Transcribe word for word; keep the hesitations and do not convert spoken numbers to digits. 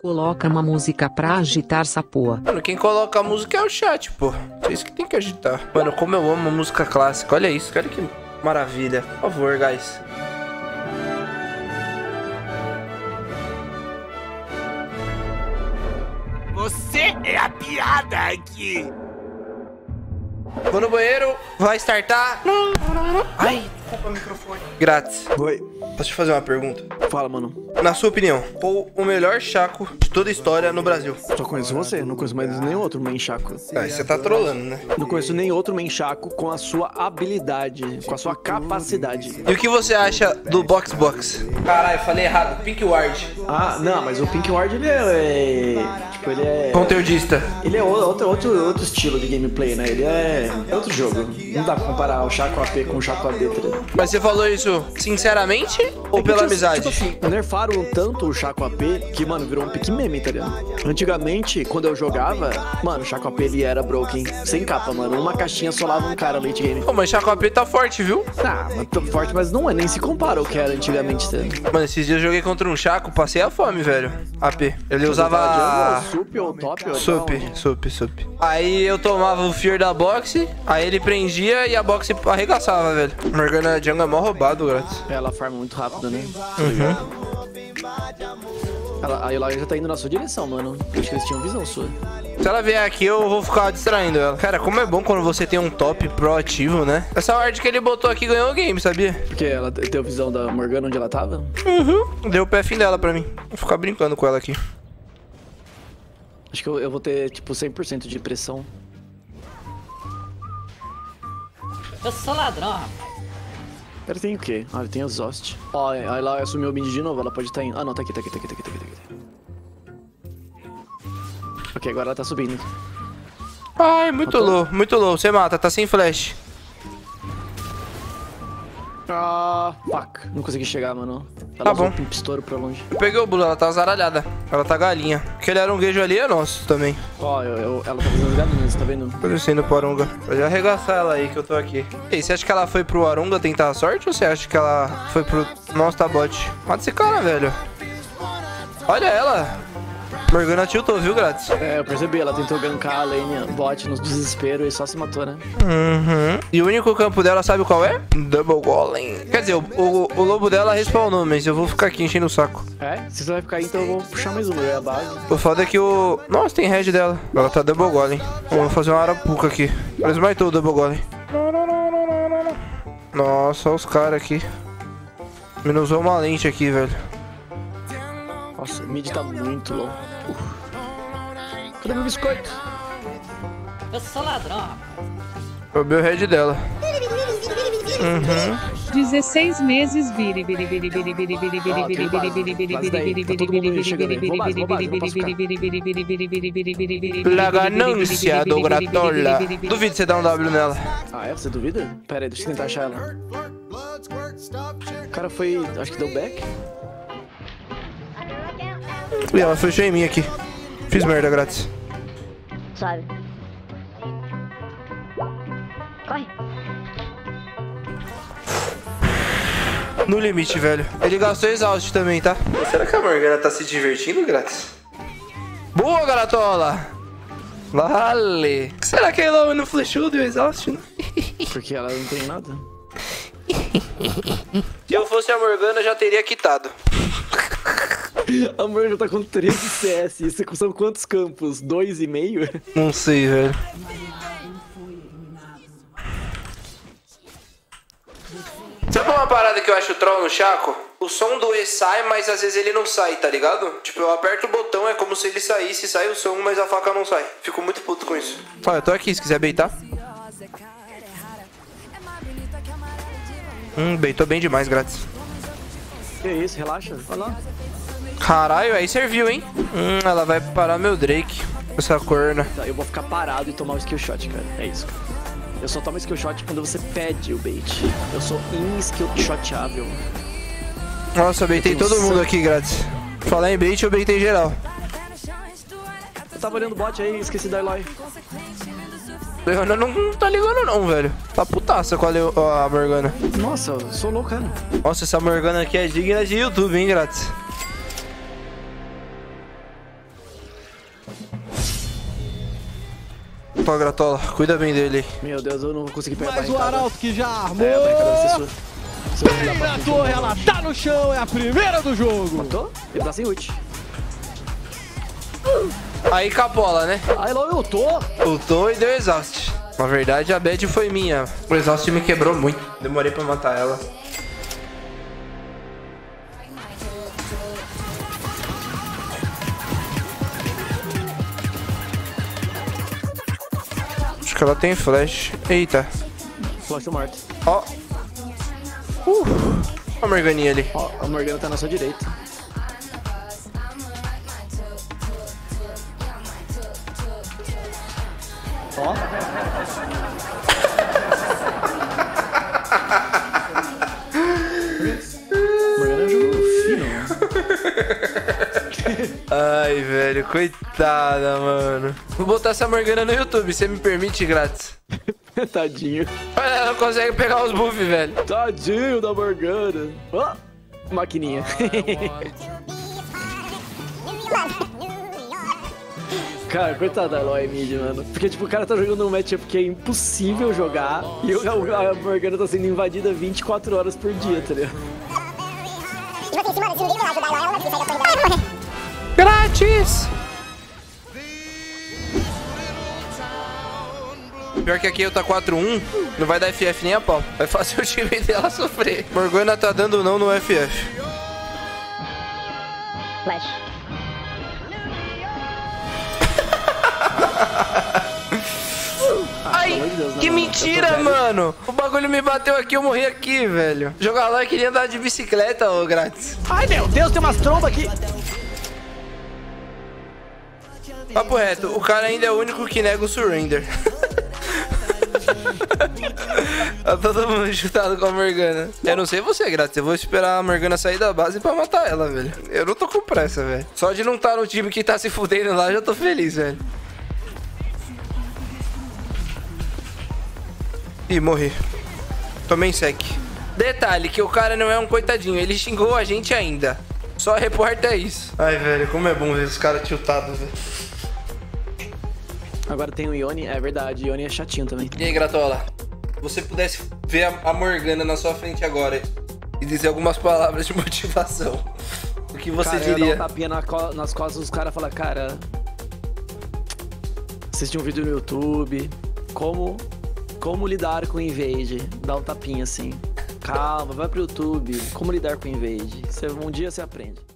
Coloca uma música pra agitar essa porra. Mano, quem coloca a música é o chat, pô. Vocês que tem que agitar. Mano, como eu amo música clássica. Olha isso, olha que maravilha. Por favor, guys. Você é a piada aqui. Vou no banheiro, vai startar. Ai, desculpa o microfone. Grátis. Oi. Posso te fazer uma pergunta? Fala, mano. Na sua opinião, qual o melhor Chaco de toda a história no Brasil? Só conheço você, não conheço mais nenhum outro main Chaco. Ah, você tá trolando, né? Não conheço nenhum outro main Chaco com a sua habilidade, com a sua capacidade. E o que você acha do Box Box? Caralho, falei errado, Pink Ward. Ah, não, mas o Pink Ward, ele é... Tipo, ele é... conteudista. Ele é outro, outro, outro estilo de gameplay, né? Ele é outro jogo. Não dá pra comparar o Chaco A P com o Chaco A D. Mas você falou isso sinceramente ou é pela amizade? Tipo assim, nerfaram tanto o Chaco A P que, mano, virou um pique meme, tá ligado? Antigamente, quando eu jogava, mano, o Chaco A P, ele era broken. Sem capa, mano. Uma caixinha solava um cara late game. Pô, mas o Chaco A P tá forte, viu? Tá, mas tá forte, mas não é. Nem se compara o que era antigamente, tá ligado? Mano, esses dias eu joguei contra um Chaco, passei a fome, velho. A P. Ele eu usava... Sup ou top? Ou sup, não, sup, sup. Aí eu tomava o fear da boxe, aí ele prendia e a boxe arregaçava, velho. Morgana Jungle é mó roubado, grátis. Ela farma muito rápido, né? Uhum. Ela, a Eloi já tá indo na sua direção, mano. Acho que eles tinham visão sua. Se ela vier aqui, eu vou ficar distraindo ela. Cara, como é bom quando você tem um top proativo, né? Essa ward que ele botou aqui ganhou o game, sabia? Porque ela deu visão da Morgana onde ela tava? Uhum. Deu o P F dela pra mim. Vou ficar brincando com ela aqui. Acho que eu, eu vou ter, tipo, cem por cento de pressão. Eu sou ladrão, rapaz. Ele tem o quê? Ah, ele tem exhaust. Ó, oh, ela assumiu o mid de novo, ela pode estar tá indo. Ah, não, tá aqui, tá aqui, tá aqui, tá aqui, tá aqui, tá aqui. Ok, agora ela tá subindo. Ai, muito Matou. low, muito low. Você mata, tá sem flash. Ah, fuck. Não consegui chegar, mano. Ela tá bom. Um estouro pra longe. Eu peguei o Blue, ela tá azaralhada. Ela tá galinha. Aquele aronguejo ali é nosso também. Ó, oh, eu, eu, ela tá fazendo galinhas, tá vendo? Tô descendo pro Aronga. Pode arregaçar ela aí que eu tô aqui. E aí, você acha que ela foi pro Aronga tentar a sorte ou você acha que ela foi pro nosso tabote? Mata esse cara, velho. Olha ela. Morgana tiltou, viu, grátis? É, eu percebi, ela tentou gankar a lane bot nos desespero e só se matou, né? Uhum. E o único campo dela, sabe qual é? Double Golem. Quer dizer, o, o, o lobo dela respawnou, mas eu vou ficar aqui enchendo o saco. É? Se você vai ficar aí, então eu vou puxar mais uma, é a base. O foda é que o... Nossa, tem head dela. Ela tá Double Golem. Vamos fazer uma arapuca aqui. Ela esmaitou o Double Golem. Nossa, os caras aqui. Minusou uma lente aqui, velho. Nossa, o mid tá muito low. Cadê meu biscoito? Eu sou ladrão. Roubei o head dela. Uhum. dezesseis meses. La ganância do Gratola. Duvido você dar um W nela. Ah, é? Você duvida? Pera aí, deixa eu tentar achar ela. O cara foi... Acho que deu back. E ela fechou em mim aqui. Fiz merda, grátis. Sabe. Corre. No limite, velho. Ele gastou exaust também, tá? Será que a Morgana tá se divertindo, grátis? Boa, Gratola! Vale! Será que ela não flechou do exaust? Porque ela não tem nada. Se eu fosse a Morgana, eu já teria quitado. A Morgana tá com treze C S. Isso são quantos campos? Dois e meio? Não sei, velho. Sabe uma parada que eu acho troll no Chaco? O som do E sai, mas às vezes ele não sai, tá ligado? Tipo, eu aperto o botão, é como se ele saísse, sai o som, mas a faca não sai. Fico muito puto com isso. Ó, ah, eu tô aqui, se quiser baitar. Hum, baitou bem demais, grátis. Que isso, relaxa. Vai lá. Caralho, aí serviu, hein? Hum, ela vai parar meu Drake. Essa corna. Eu vou ficar parado e tomar o skill shot, cara. É isso, cara. Eu só tomo skill shot quando você pede o bait. Eu sou in-skill shotável. Nossa, eu baitei todo mundo aqui, grátis. Falar em bait, eu baitei geral. Eu tava olhando o bot aí e esqueci da Eloi. Eu não, não tá ligando não, velho. Tá putaça com a, a Morgana. Nossa, eu sou louco, cara. Nossa, essa Morgana aqui é digna de YouTube, hein, grátis. Opa, Gratola, cuida bem dele. Meu Deus, eu não vou conseguir pegar. Mas o Arauto que já armou. É, bem na torre, ela tá no chão, é a primeira do jogo. Matou? Ele tá sem ult. Aí capola, né? Aí Eloi ultou. Ultou e deu exaust. Na verdade, a bad foi minha. O exaust me quebrou muito. Demorei pra matar ela. Acho que ela tem flash. Eita. Flash do morto. Ó. Uh, a Morganinha ali. Ó, a Morgana tá na sua direita. Ó. Morgana jogou fino. Ai, velho, coitada, mano. Vou botar essa Morgana no YouTube, você me permite grátis. Tadinho. Olha, ela não consegue pegar os buffs, velho. Tadinho da Morgana. Ó, oh, maquininha. Cara, coitada da Eloi mid, mano. Porque, tipo, o cara tá jogando um matchup que é impossível jogar. E a Morgana tá sendo invadida vinte e quatro horas por dia, tá ligado? Grátis! Pior que aqui eu tá quatro a um, não vai dar F F nem a pau. Vai fazer o time dela sofrer. Morgana tá dando não no F F. Flash. Ai, que mentira, mano. O bagulho me bateu aqui, eu morri aqui, velho. Jogar lá e queria andar de bicicleta, ô grátis. Ai, meu Deus, tem umas trombas aqui. Papo reto, o cara ainda é o único que nega o surrender. Tá todo mundo chutado com a Morgana. Eu não sei você, Grato. Eu vou esperar a Morgana sair da base pra matar ela, velho. Eu não tô com pressa, velho. Só de não estar no time que tá se fudendo lá, eu já tô feliz, velho. Ih, morri. Tomei sec. Detalhe que o cara não é um coitadinho. Ele xingou a gente ainda. Só reporta é isso. Ai, velho, como é bom ver esses caras tiltados, velho. Agora tem o Ioni, é verdade, Ioni é chatinho também. E aí, Gratola, se você pudesse ver a Morgana na sua frente agora e dizer algumas palavras de motivação, o que você cara, diria? Eu ia dar um tapinha na co nas costas dos caras e falar, cara, assisti um vídeo no YouTube, como, como lidar com o invade, dá um tapinha assim, calma, vai pro YouTube, como lidar com o invade, você, um dia você aprende.